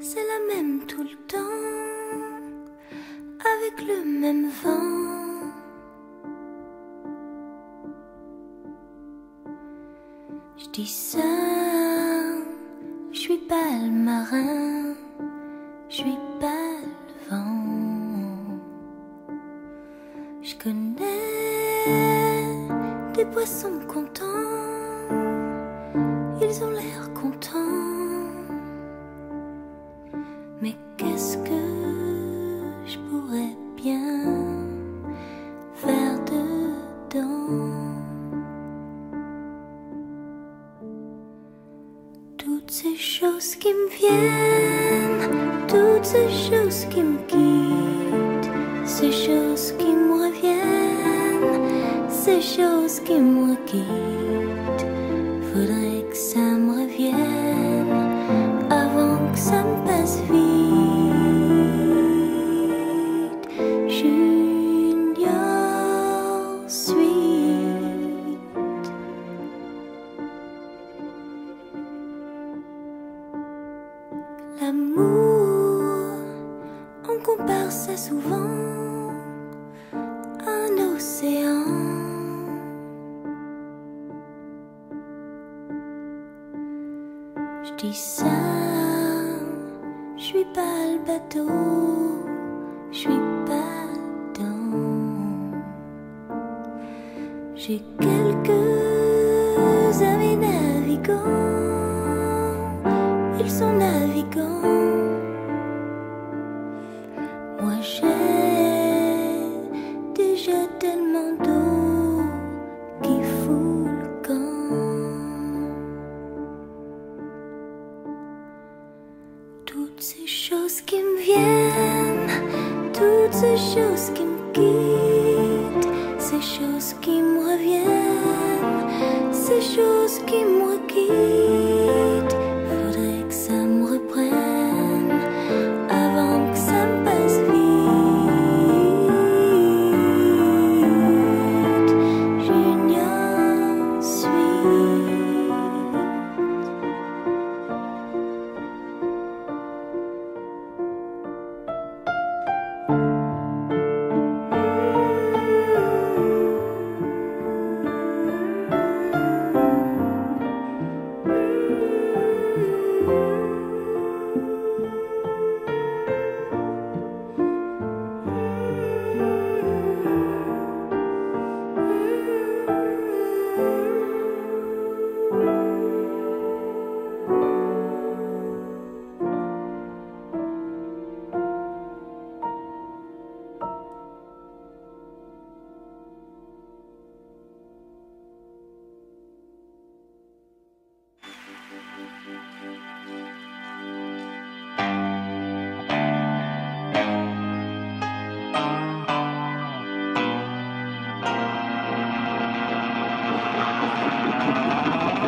c'est la même tout le temps, avec le même vent. Je dis ça, je suis pas le marin, je suis pas le vent. Je connais des poissons contents, ils ont l'air contents, mais qu'est-ce que je pourrais bien faire dedans? Toutes ces choses qui me viennent, toutes ces choses qui me quittent, ces choses qui me reviennent, ces choses qui me quittent. Faudrait que ça me revienne avant que ça me passe vite. Junior Suite. L'amour, on compare ça souvent à un océan. Je dis ça, je suis pas le bateau, je suis pas dedans. J'ai quelques amis navigants, ils sont navigants. Moi j'ai déjà tellement d'eau qui fout le camp. Toutes ces choses qui me viennent, toutes ces choses qui me quittent, ces choses qui me reviennent, ces choses qui me quittent. Faudrait que ça me reprenne avant que ça me passe vite. Junior Suite.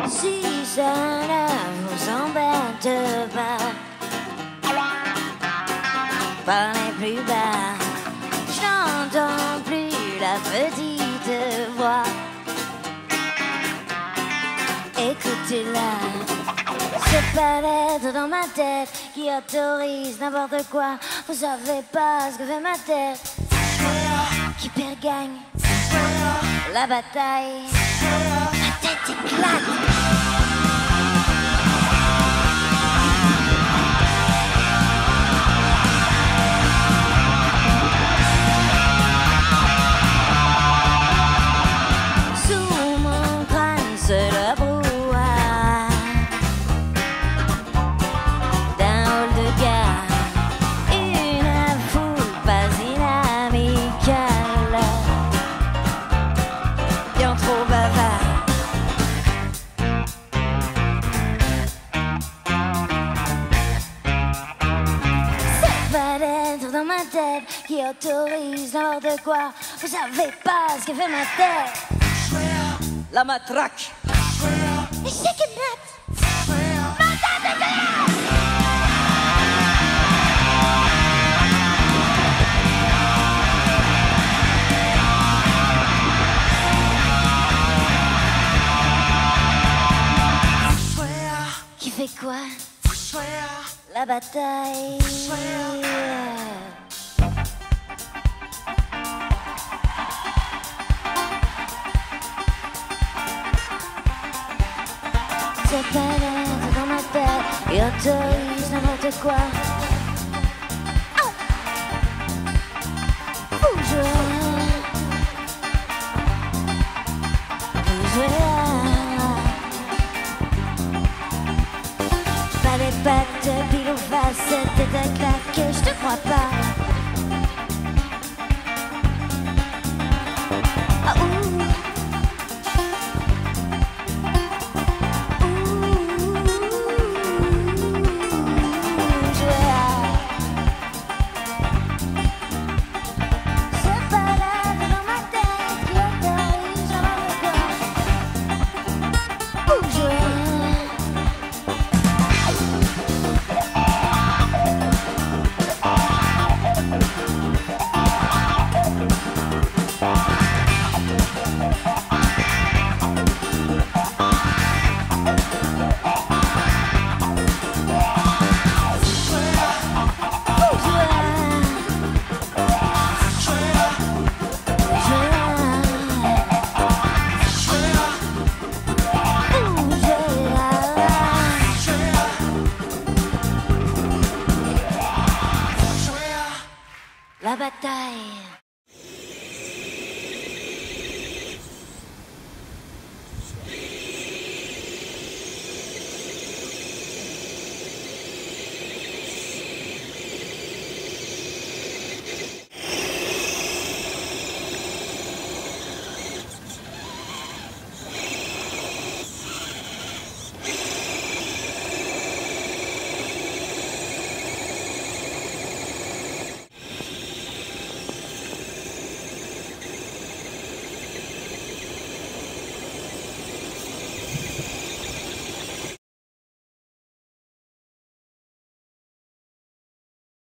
Si cela vous embête pas, parlez plus bas, je n'entends plus la petite voix. Écoutez-la, ce palette dans ma tête qui autorise n'importe quoi. Vous savez pas ce que fait ma tête. Qui perd gagne la bataille. Ma tête éclate. Qui autorise n'importe quoi. Vous savez pas ce que fait ma tête. La matraque. Et chicken nuts. Ma tête est qui fait quoi? La bataille. Se balade dans ma tête et autorise n'importe quoi. Pas de pile ou face, c'était un claque, je te crois pas. Ah, la bataille.